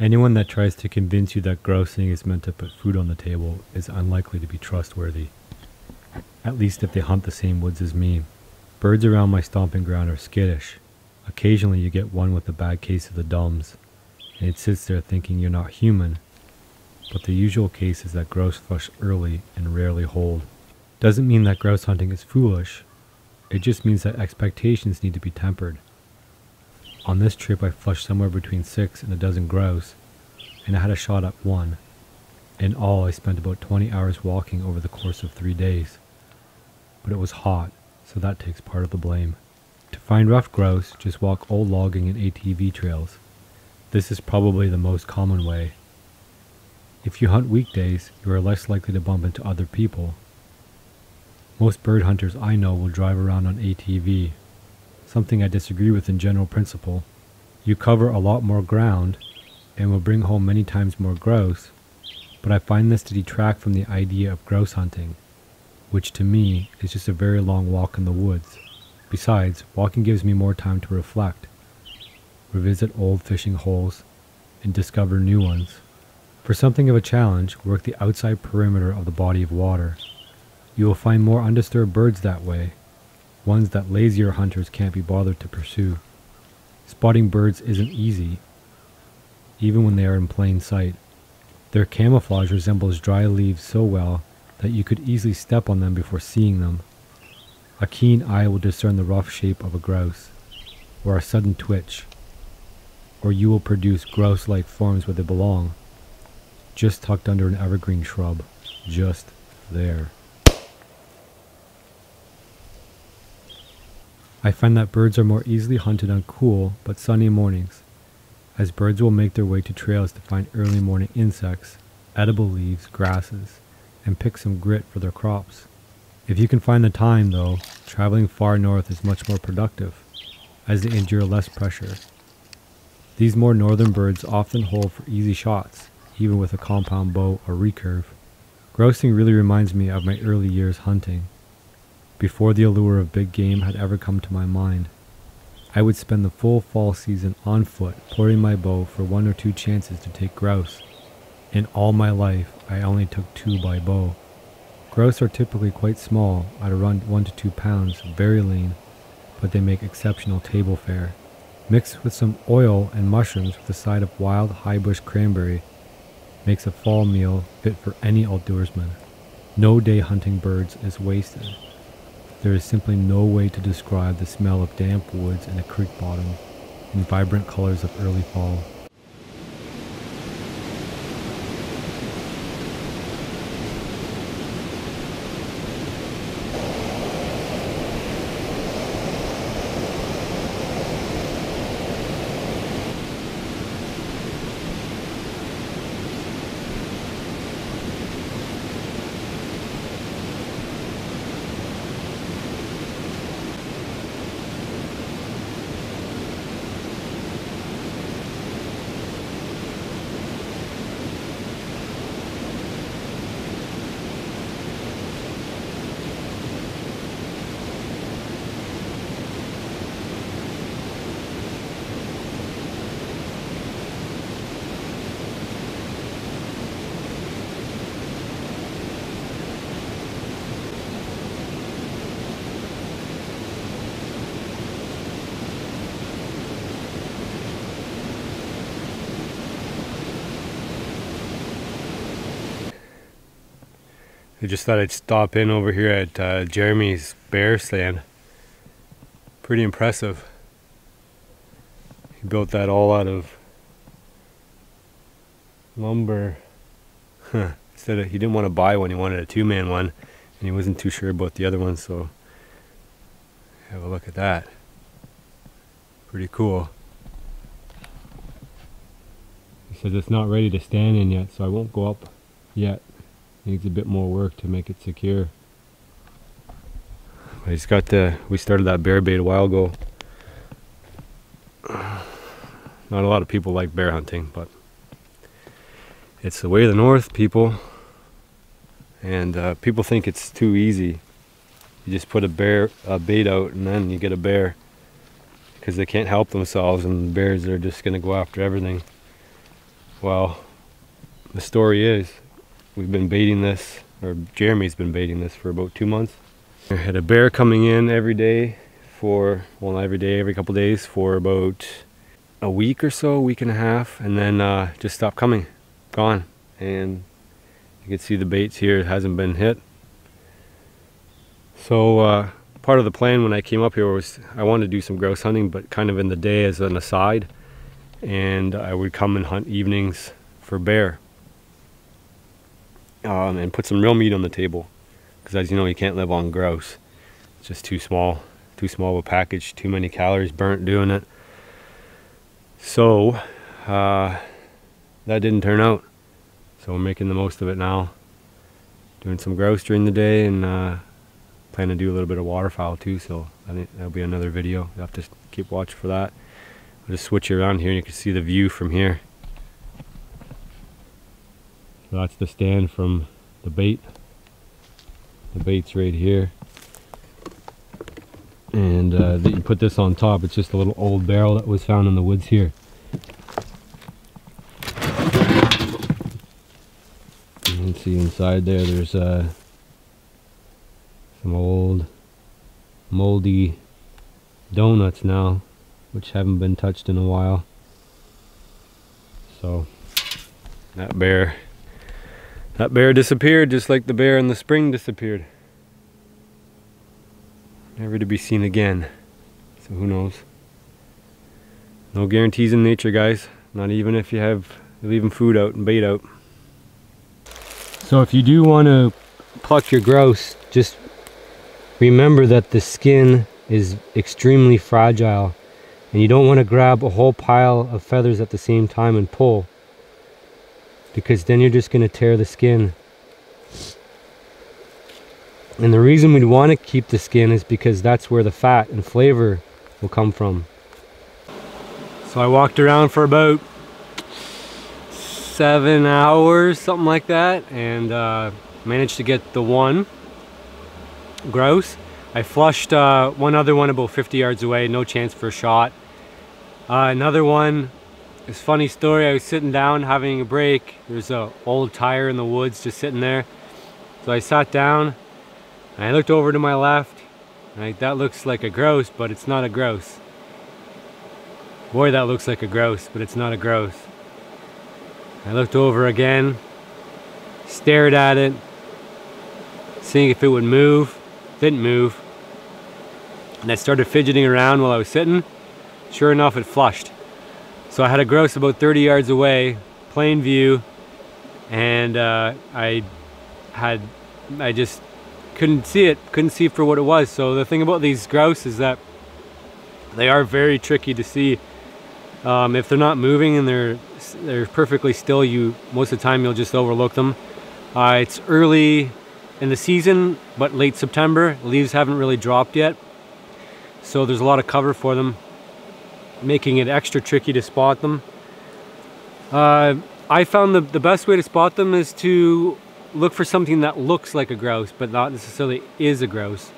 Anyone that tries to convince you that grousing is meant to put food on the table is unlikely to be trustworthy, at least if they hunt the same woods as me. Birds around my stomping ground are skittish. Occasionally you get one with a bad case of the dumbs, and it sits there thinking you're not human, but the usual case is that grouse flush early and rarely hold. Doesn't mean that grouse hunting is foolish, it just means that expectations need to be tempered. On this trip I flushed somewhere between 6 and a dozen grouse, and I had a shot at one. In all I spent about 20 hours walking over the course of 3 days. But it was hot, so that takes part of the blame. To find rough grouse, just walk old logging and ATV trails. This is probably the most common way. If you hunt weekdays, you are less likely to bump into other people. Most bird hunters I know will drive around on ATV, something I disagree with in general principle. You cover a lot more ground and will bring home many times more grouse, but I find this to detract from the idea of grouse hunting, which to me is just a very long walk in the woods. Besides, walking gives me more time to reflect, revisit old fishing holes, and discover new ones. For something of a challenge, work the outside perimeter of the body of water. You will find more undisturbed birds that way, ones that lazier hunters can't be bothered to pursue. Spotting birds isn't easy, even when they are in plain sight. Their camouflage resembles dry leaves so well that you could easily step on them before seeing them. A keen eye will discern the rough shape of a grouse, or a sudden twitch, or you will produce grouse-like forms where they belong, just tucked under an evergreen shrub, just there. I find that birds are more easily hunted on cool but sunny mornings, as birds will make their way to trails to find early morning insects, edible leaves, grasses, and pick some grit for their crops. If you can find the time though, traveling far north is much more productive, as they endure less pressure. These more northern birds often hold for easy shots, even with a compound bow or recurve. Grousing really reminds me of my early years hunting, before the allure of big game had ever come to my mind. I would spend the full fall season on foot, pointing my bow for 1 or 2 chances to take grouse. In all my life, I only took 2 by bow. Grouse are typically quite small, at around 1 to 2 pounds, very lean, but they make exceptional table fare. Mixed with some oil and mushrooms with a side of wild high bush cranberry makes a fall meal fit for any outdoorsman. No day hunting birds is wasted. There is simply no way to describe the smell of damp woods and a creek bottom and vibrant colors of early fall. I just thought I'd stop in over here at Jeremy's bear stand. Pretty impressive. He built that all out of lumber. Instead of, he didn't want to buy one, he wanted a 2-man one, and he wasn't too sure about the other one, so have a look at that. Pretty cool. He says it's not ready to stand in yet, so I won't go up yet. Needs a bit more work to make it secure. But he's got the, we started that bear bait a while ago. Not a lot of people like bear hunting, but it's the way of the north, people. And people think it's too easy. You just put a bait out and then you get a bear, because they can't help themselves and bears are just gonna go after everything. Well, the story is, we've been baiting this, or Jeremy's been baiting this for about 2 months. I had a bear coming in every day for, well, not every day, every couple days for about a week or so, week and a half, and then just stopped coming, gone. And you can see the baits here, it hasn't been hit. So part of the plan when I came up here was I wanted to do some grouse hunting, but kind of in the day as an aside, and I would come and hunt evenings for bear and put some real meat on the table, because as you know, you can't live on grouse. It's just too small of a package, too many calories burnt doing it. So that didn't turn out, so we're making the most of it now, doing some grouse during the day, and plan to do a little bit of waterfowl too, so I think that'll be another video. You'll have to keep watch for that. I'll just switch you around here and you can see the view from here. So that's the stand from the bait. The bait's right here. And you put this on top, it's just a little old barrel that was found in the woods here. You can see inside there, there's some old moldy donuts now, which haven't been touched in a while. So that bear disappeared, just like the bear in the spring disappeared. Never to be seen again. So who knows? No guarantees in nature, guys. Not even if you have, you're leaving food out and bait out. So if you do want to pluck your grouse, just remember that the skin is extremely fragile, and you don't want to grab a whole pile of feathers at the same time and pull, because then you're just going to tear the skin. And the reason we'd want to keep the skin is because that's where the fat and flavor will come from. So I walked around for about 7 hours, something like that, and managed to get the one grouse. I flushed one other one about 50 yards away, no chance for a shot. Another one, this funny story, I was sitting down having a break. There's an old tire in the woods just sitting there. So I sat down and I looked over to my left, and that looks like a grouse, but it's not a grouse. Boy, that looks like a grouse, but it's not a grouse. I looked over again, stared at it, seeing if it would move. Didn't move, and I started fidgeting around while I was sitting. Sure enough, it flushed. So I had a grouse about 30 yards away, plain view, and I just couldn't see it for what it was. So the thing about these grouse is that they are very tricky to see. If they're not moving and they're perfectly still, most of the time you'll just overlook them. It's early in the season, but late September, leaves haven't really dropped yet, so there's a lot of cover for them, making it extra tricky to spot them. I found the best way to spot them is to look for something that looks like a grouse but not necessarily is a grouse.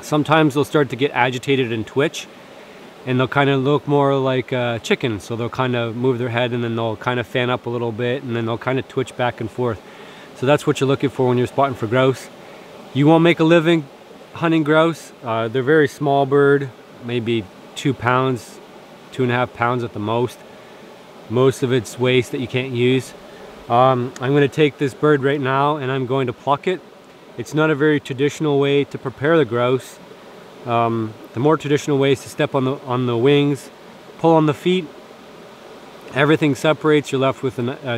Sometimes they'll start to get agitated and twitch, and they'll kind of look more like a chicken, so they'll kind of move their head and then they'll kind of fan up a little bit and then they'll kind of twitch back and forth. So that's what you're looking for when you're spotting for grouse. You won't make a living hunting grouse. They're a very small bird, maybe 2 pounds, 2.5 pounds at the most. Most of its waste that you can't use. I'm gonna take this bird right now and I'm going to pluck it. It's not a very traditional way to prepare the grouse. The more traditional way is to step on the wings, pull on the feet, everything separates, you're left with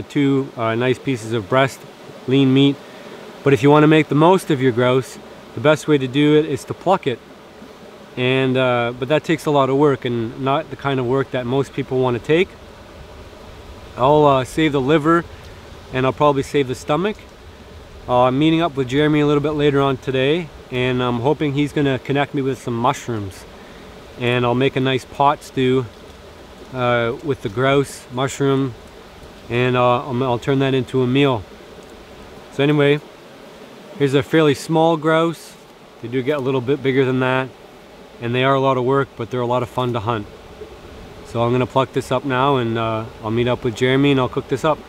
two nice pieces of breast, lean meat. But if you want to make the most of your grouse, the best way to do it is to pluck it, and but that takes a lot of work, and not the kind of work that most people want to take. I'll save the liver, and I'll probably save the stomach. I'm meeting up with Jeremy a little bit later on today, and I'm hoping he's gonna connect me with some mushrooms, and I'll make a nice pot stew with the grouse, mushroom, and I'll turn that into a meal. So anyway, here's a fairly small grouse. They do get a little bit bigger than that, and they are a lot of work, but they're a lot of fun to hunt. So I'm gonna pluck this up now, and I'll meet up with Jeremy and I'll cook this up.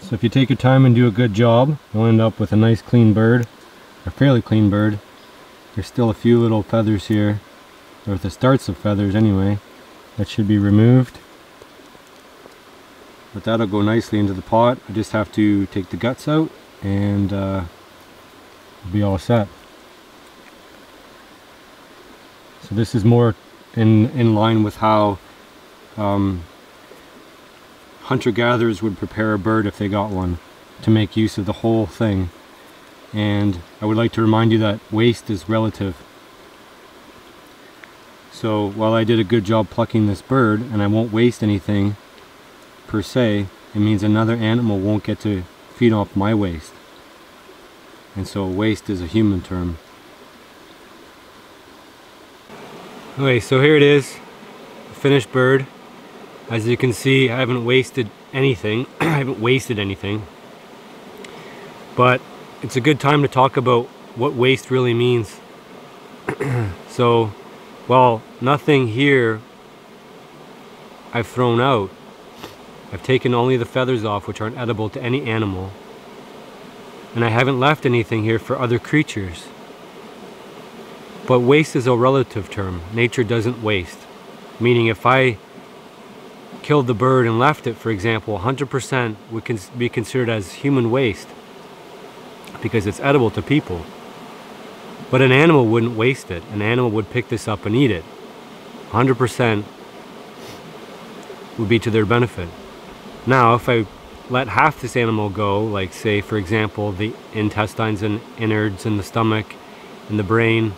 So if you take your time and do a good job, you'll end up with a nice clean bird, a fairly clean bird. There's still a few little feathers here, or the starts of feathers anyway, that should be removed. But that'll go nicely into the pot. I just have to take the guts out and it'll be all set. So this is more in line with how hunter-gatherers would prepare a bird if they got one, to make use of the whole thing. And I would like to remind you that waste is relative. So while I did a good job plucking this bird, and I won't waste anything per se, it means another animal won't get to feed off my waste. And so waste is a human term. Okay, so here it is, the finished bird. As you can see, I haven't wasted anything. But it's a good time to talk about what waste really means. So, well, nothing here I've thrown out. I've taken only the feathers off, which aren't edible to any animal. And I haven't left anything here for other creatures. But waste is a relative term. Nature doesn't waste. Meaning if I killed the bird and left it, for example, 100% would be considered as human waste, because it's edible to people. But an animal wouldn't waste it. An animal would pick this up and eat it. 100% would be to their benefit. Now, if I let half this animal go, like say, for example, the intestines and innards and the stomach and the brain,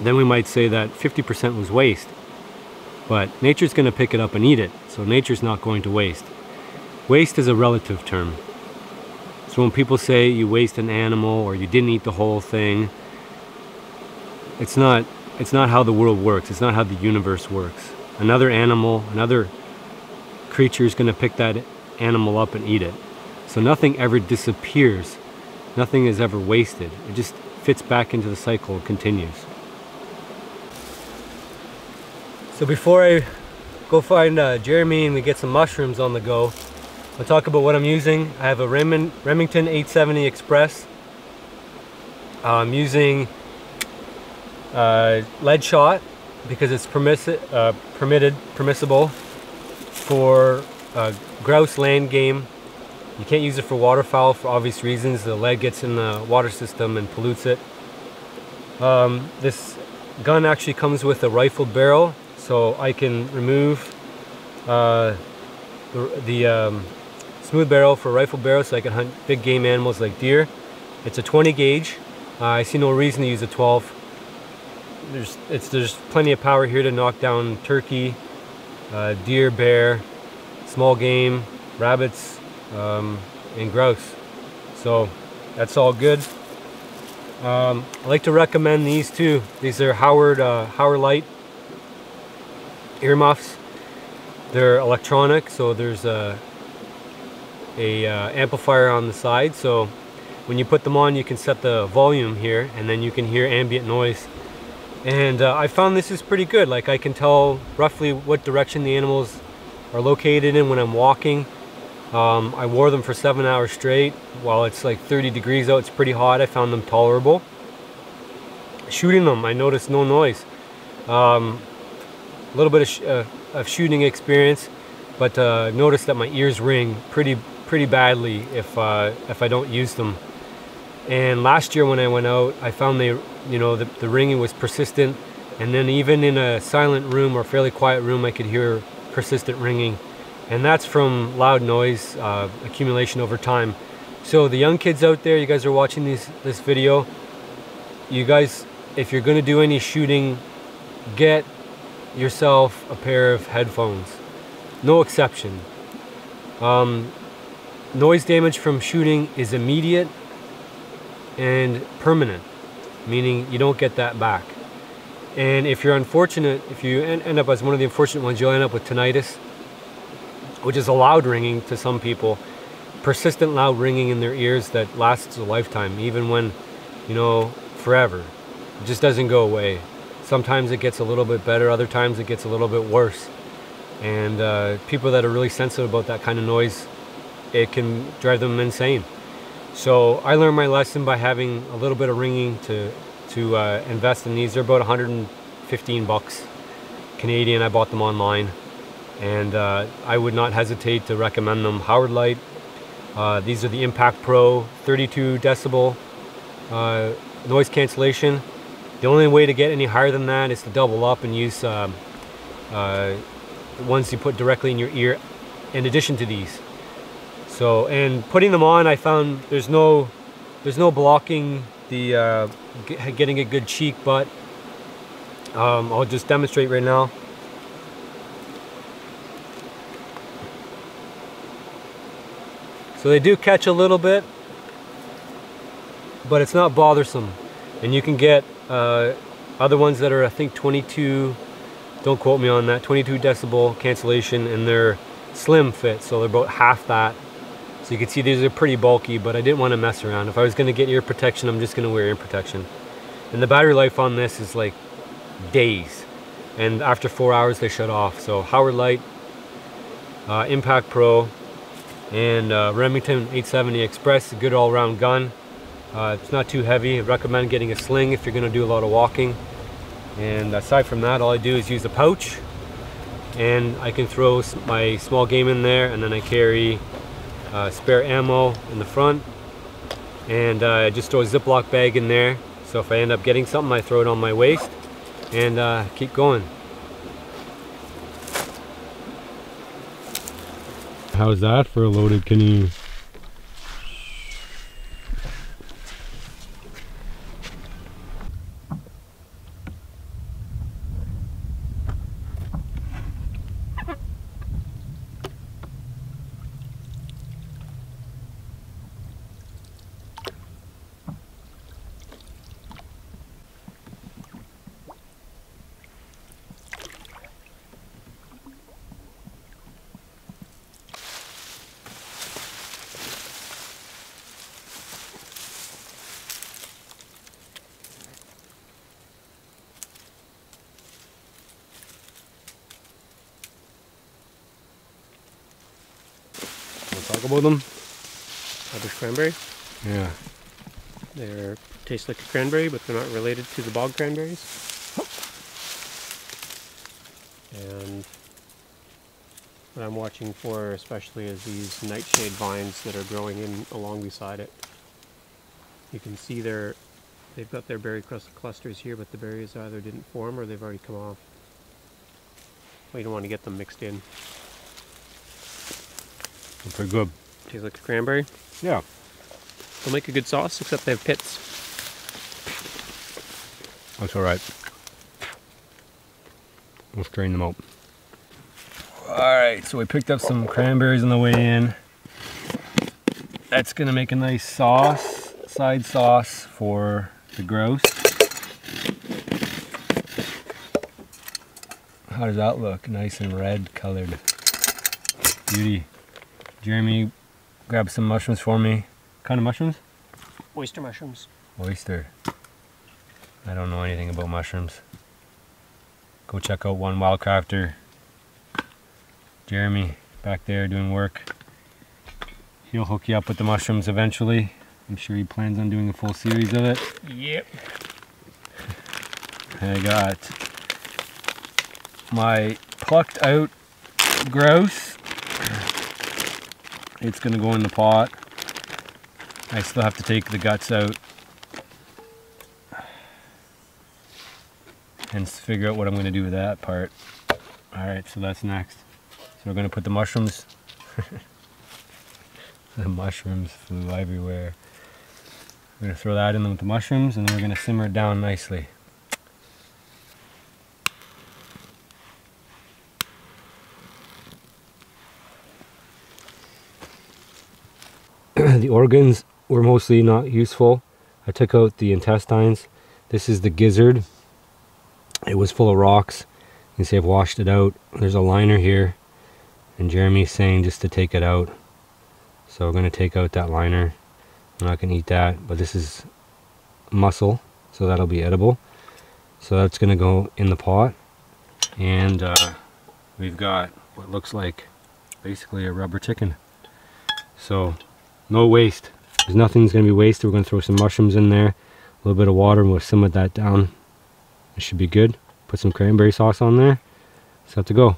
then we might say that 50% was waste. But nature's going to pick it up and eat it, so nature's not going to waste. Waste is a relative term. So when people say you waste an animal or you didn't eat the whole thing, it's not how the world works. It's not how the universe works. Another animal, another creature is going to pick that animal up and eat it. So nothing ever disappears. Nothing is ever wasted. It just fits back into the cycle and continues. So before I go find Jeremy and we get some mushrooms on the go, I'll talk about what I'm using. I have a Remington 870 Express. I'm using lead shot because it's permissible for grouse land game. You can't use it for waterfowl for obvious reasons. The lead gets in the water system and pollutes it. This gun actually comes with a rifled barrel, so I can remove the smooth barrel for rifle barrel so I can hunt big game animals like deer. It's a 20 gauge. I see no reason to use a 12. There's plenty of power here to knock down turkey, deer, bear, small game, rabbits, and grouse. So that's all good. I like to recommend these two. These are Howard Leight earmuffs. They're electronic, so there's a amplifier on the side, so when you put them on you can set the volume here and then you can hear ambient noise. And I found this is pretty good. Like, I can tell roughly what direction the animals are located in when I'm walking. I wore them for 7 hours straight. While it's like 30 degrees out, it's pretty hot. I found them tolerable. Shooting them, I noticed no noise. A little bit of shooting experience, but noticed that my ears ring pretty badly if I don't use them. And last year when I went out, I found they, you know, the ringing was persistent, and then even in a silent room or fairly quiet room, I could hear persistent ringing, and that's from loud noise accumulation over time. So the young kids out there, you guys are watching this video. You guys, if you're going to do any shooting, get yourself a pair of headphones, no exception. Noise damage from shooting is immediate and permanent, meaning you don't get that back. And if you're unfortunate, if you end up as one of the unfortunate ones, you'll end up with tinnitus, which is a loud ringing to some people, persistent loud ringing in their ears that lasts a lifetime, even when, you know, forever. It just doesn't go away. Sometimes it gets a little bit better, other times it gets a little bit worse. And people that are really sensitive about that kind of noise, it can drive them insane. So I learned my lesson by having a little bit of ringing to invest in these. They're about 115 bucks Canadian. I bought them online, and I would not hesitate to recommend them. Howard Leight. These are the Impact Pro 32 decibel noise cancellation. The only way to get any higher than that is to double up and use the ones you put directly in your ear in addition to these. So, and putting them on, I found there's no blocking the getting a good cheek, but I'll just demonstrate right now. So they do catch a little bit, but it's not bothersome. And you can get other ones that are, I think, 22, don't quote me on that, 22 decibel cancellation, and they're slim fit, so they're about half that. So you can see these are pretty bulky, but I didn't want to mess around. If I was going to get ear protection, I'm just going to wear ear protection. And the battery life on this is like days. And after 4 hours, they shut off. So Howard Leight, Impact Pro, and Remington 870 Express, a good all-round gun. It's not too heavy. I recommend getting a sling if you're going to do a lot of walking. And aside from that, all I do is use a pouch, and I can throw my small game in there, and then I carry spare ammo in the front, and I just throw a Ziploc bag in there. So if I end up getting something, I throw it on my waist and keep going. How's that for a loaded canoe? Talk about them. Bush cranberry. Yeah. They taste like a cranberry, but they're not related to the bog cranberries. And what I'm watching for especially is these nightshade vines that are growing in along beside it. You can see they've got their berry clusters here, but the berries either didn't form or they've already come off. Well, you don't want to get them mixed in. Pretty good. Tastes like a cranberry? Yeah. They'll make a good sauce, except they have pits. That's alright. We'll strain them out. Alright, so we picked up some cranberries on the way in. That's going to make a nice sauce, side sauce for the grouse. How does that look? Nice and red colored. Beauty. Jeremy grabbed some mushrooms for me. What kind of mushrooms? Oyster mushrooms. Oyster. I don't know anything about mushrooms. Go check out One Wild Crafter. Jeremy back there doing work. He'll hook you up with the mushrooms eventually. I'm sure he plans on doing a full series of it. Yep. I got my plucked out grouse. It's gonna go in the pot. I still have to take the guts out and figure out what I'm gonna do with that part. All right, so that's next. So we're gonna put the mushrooms. The mushrooms flew everywhere. We're gonna throw that in with the mushrooms, and then we're gonna simmer it down nicely. The organs were mostly not useful. I took out the intestines. This is the gizzard. It was full of rocks. You can see I've washed it out. There's a liner here, and Jeremy's saying just to take it out. So we're going to take out that liner. I'm not going to eat that, but this is muscle, so that'll be edible. So that's going to go in the pot. And we've got what looks like basically a rubber chicken. So no waste. There's nothing's going to be wasted. We're going to throw some mushrooms in there, a little bit of water, and we'll simmer that down. It should be good. Put some cranberry sauce on there. Set to go.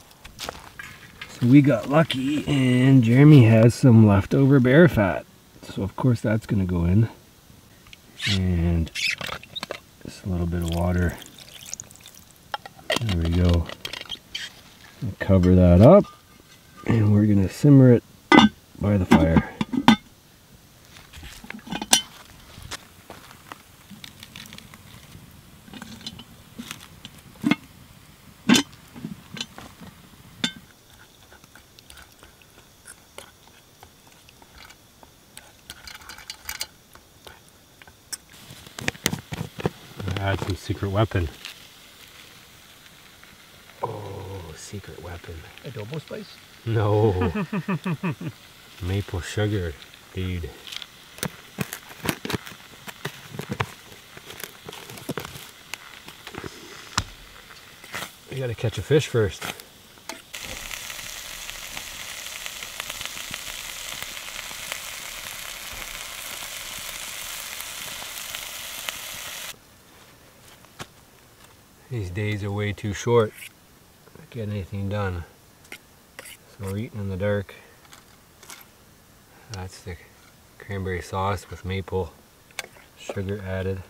So we got lucky and Jeremy has some leftover bear fat. So of course that's going to go in. And just a little bit of water. There we go. And cover that up. And we're going to simmer it by the fire. Add some secret weapon. Oh, secret weapon. Adobo spice? No. Maple sugar, dude. You gotta catch a fish first. These days are way too short. Not getting anything done. So we're eating in the dark. That's the cranberry sauce with maple sugar added.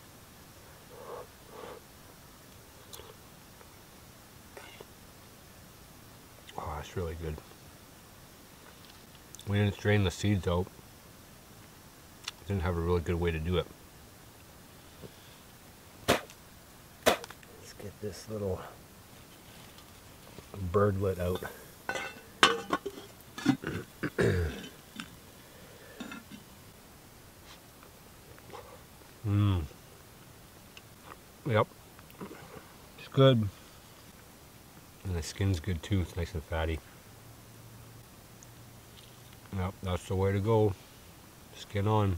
Oh, that's really good. We didn't strain the seeds out. Didn't have a really good way to do it. Get this little birdlet out. Yep. It's good. And the skin's good too. It's nice and fatty. Yep, that's the way to go. Skin on.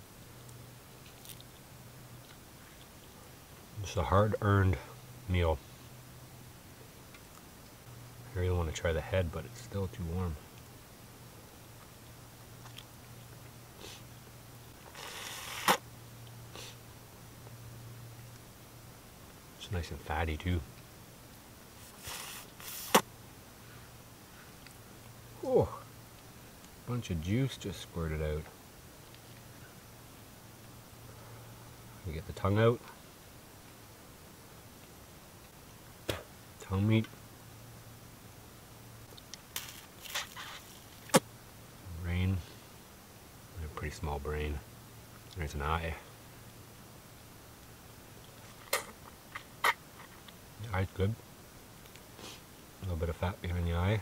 It's a hard-earned meal. I really want to try the head, but it's still too warm. It's nice and fatty too. Oh, a bunch of juice just squirted out. We get the tongue out. Tongue meat. Brain. A pretty small brain. There's an eye. The eye's good. A little bit of fat behind the eye.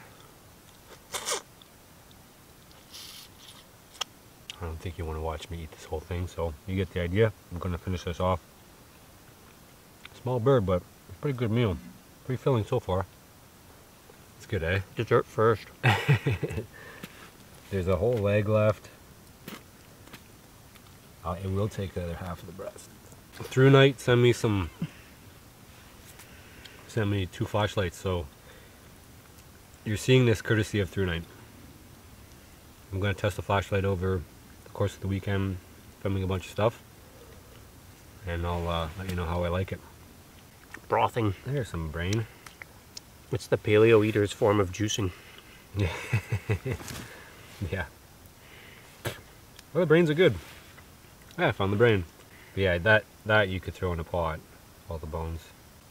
I don't think you want to watch me eat this whole thing, so you get the idea. I'm going to finish this off. Small bird, but a pretty good meal. Pretty filling so far. It's good, eh? Dessert first. There's a whole leg left. It will take the other half of the breast. ThruNite sent me two flashlights, so you're seeing this courtesy of ThruNite. I'm gonna test the flashlight over the course of the weekend, filming a bunch of stuff, and I'll let you know how I like it. Brothing. There's some brain. It's the paleo eater's form of juicing. Yeah. Well, the brains are good. Yeah, I found the brain. But yeah, that you could throw in a pot. All the bones.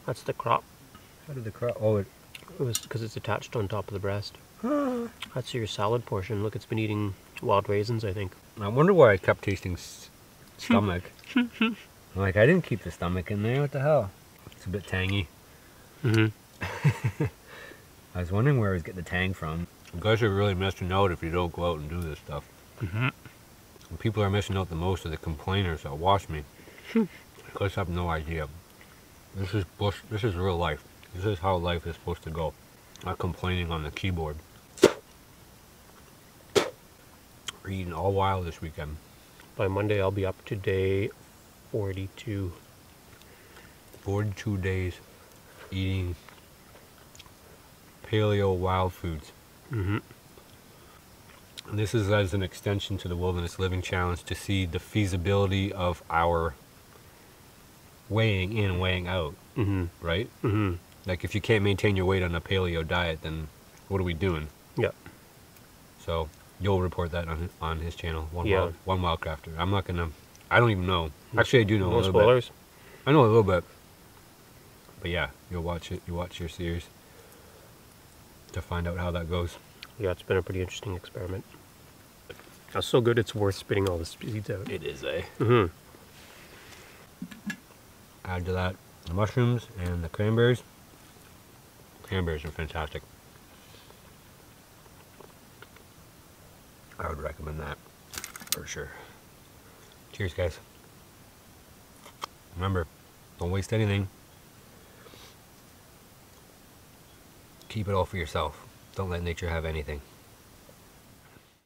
That's the crop. How did the crop? Oh, it was because it's attached on top of the breast. That's your salad portion. Look, it's been eating wild raisins, I think. I wonder why I kept tasting stomach. Like, I didn't keep the stomach in there. What the hell? It's a bit tangy. I was wondering where I was getting the tang from. You guys are really missing out if you don't go out and do this stuff. And people are missing out the most are the complainers that watch me. You guys have no idea. This is real life. This is how life is supposed to go. Not complaining on the keyboard. We're eating all wild this weekend. By Monday, I'll be up to day 42. 42 days. eating paleo wild foods. Mm-hmm. And this is as an extension to the Wilderness Living Challenge to see the feasibility of our weighing in and weighing out. Mm-hmm. Right? Mm-hmm. Like if you can't maintain your weight on a paleo diet, then what are we doing? Yeah. So you'll report that on his channel, One Wildcrafter. I'm not gonna. I don't even know. Actually, I do know a little spoilers. Bit. I know a little bit. But yeah, you'll watch it. You watch your series to find out how that goes. Yeah, it's been a pretty interesting experiment. That's so good. It's worth spitting all the seeds out. It is, eh? Mm-hmm. Add to that the mushrooms and the cranberries. Cranberries are fantastic. I would recommend that for sure. Cheers, guys. Remember, don't waste anything. Keep it all for yourself. Don't let nature have anything.